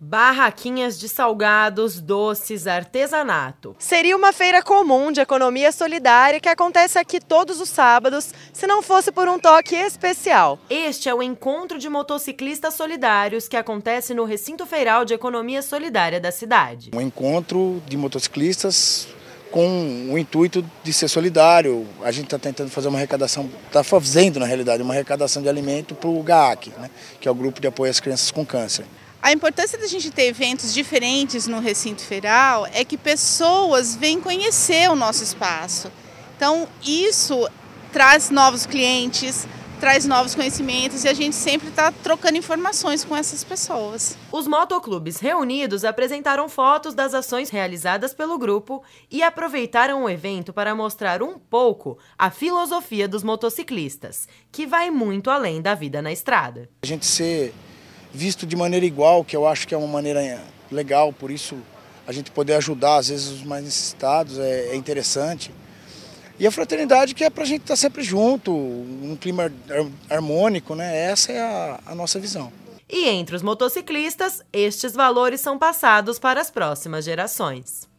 Barraquinhas de salgados, doces, artesanato. Seria uma feira comum de economia solidária que acontece aqui todos os sábados, se não fosse por um toque especial. Este é o encontro de motociclistas solidários que acontece no recinto feiral de economia solidária da cidade. Um encontro de motociclistas com o intuito de ser solidário. A gente está tentando fazer uma arrecadação, está fazendo na realidade uma arrecadação de alimento para o GAAC, né, que é o Grupo de Apoio às Crianças com Câncer. A importância da gente ter eventos diferentes no recinto feiral é que pessoas vêm conhecer o nosso espaço. Então isso traz novos clientes, traz novos conhecimentos e a gente sempre está trocando informações com essas pessoas. Os motoclubes reunidos apresentaram fotos das ações realizadas pelo grupo e aproveitaram o evento para mostrar um pouco a filosofia dos motociclistas, que vai muito além da vida na estrada. A gente ser visto de maneira igual, que eu acho que é uma maneira legal, por isso a gente poder ajudar, às vezes, os mais necessitados, é interessante. E a fraternidade, que é para a gente estar sempre junto, um clima harmônico, né? Essa é a nossa visão. E entre os motociclistas, estes valores são passados para as próximas gerações.